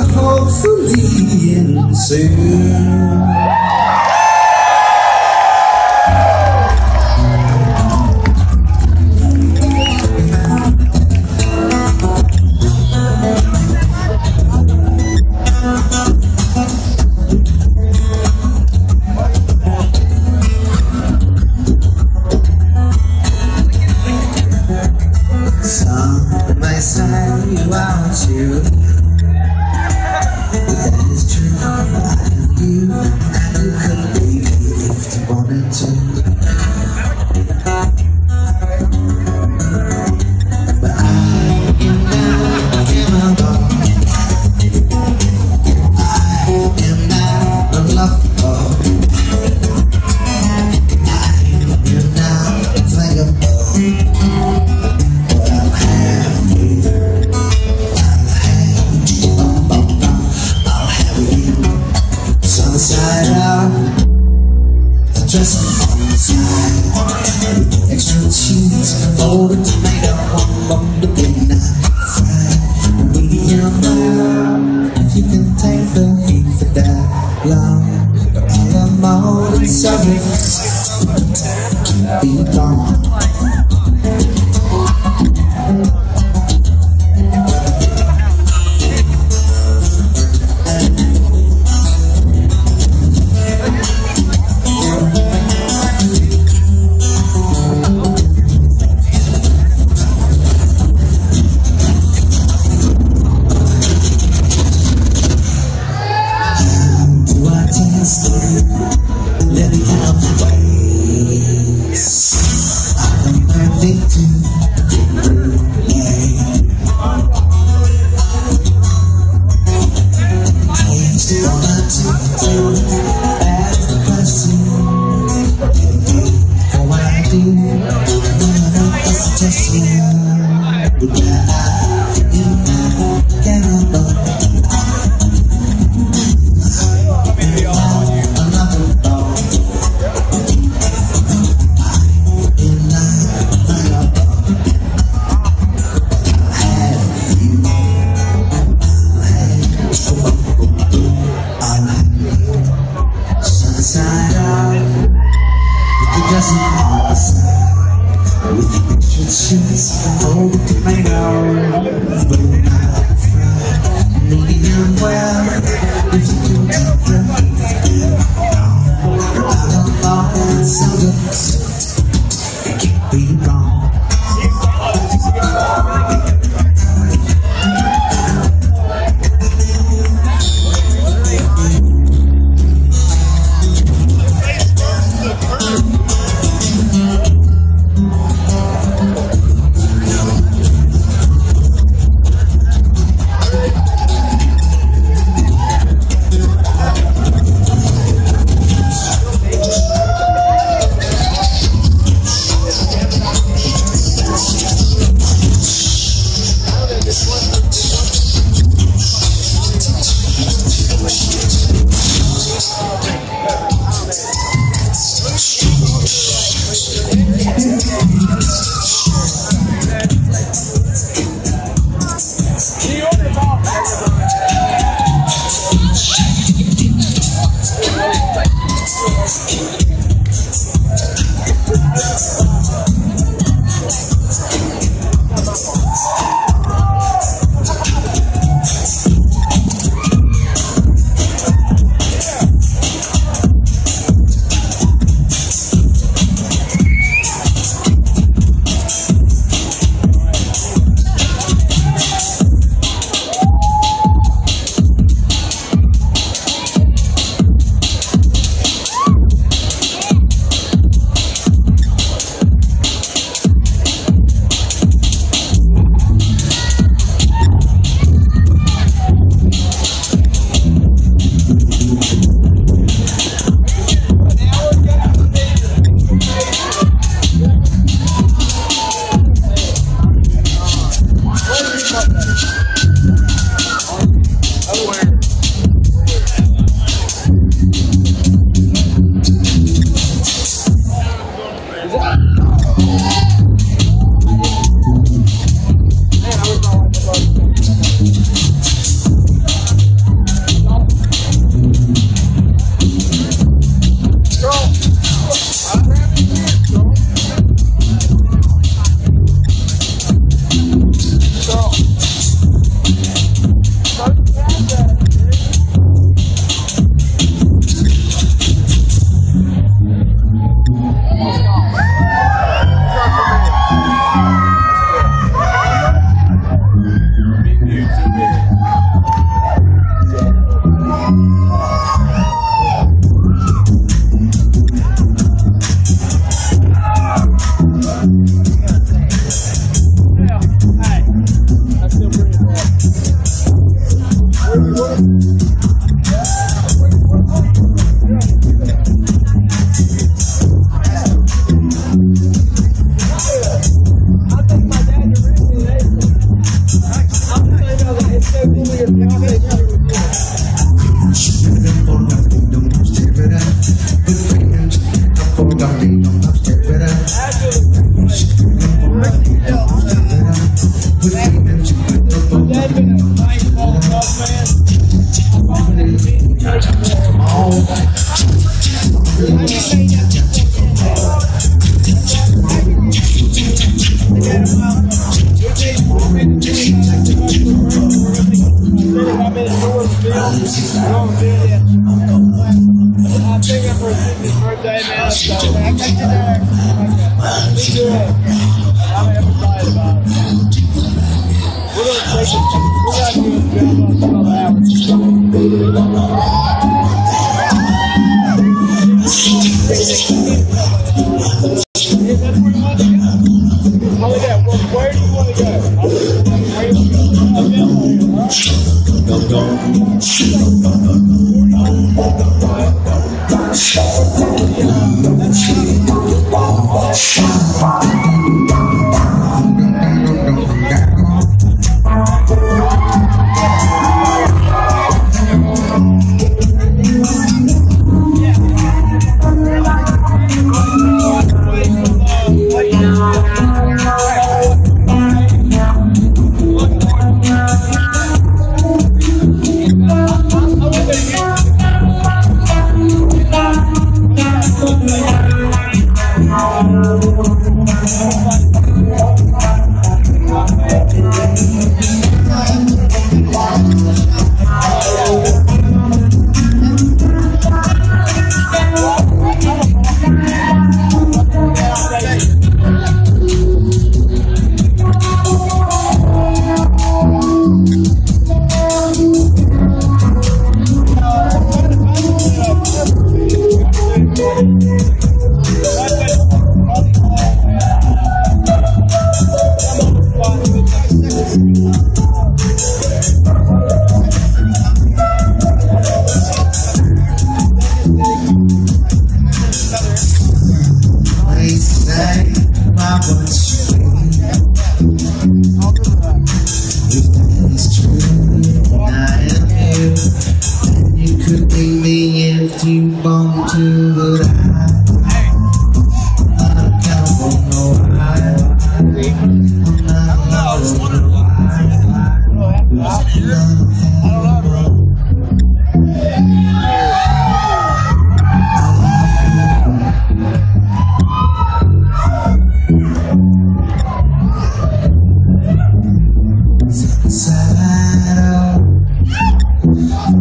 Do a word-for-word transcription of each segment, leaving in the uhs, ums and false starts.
hopefully in soon. But I'll have you, I'll have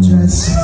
Yes.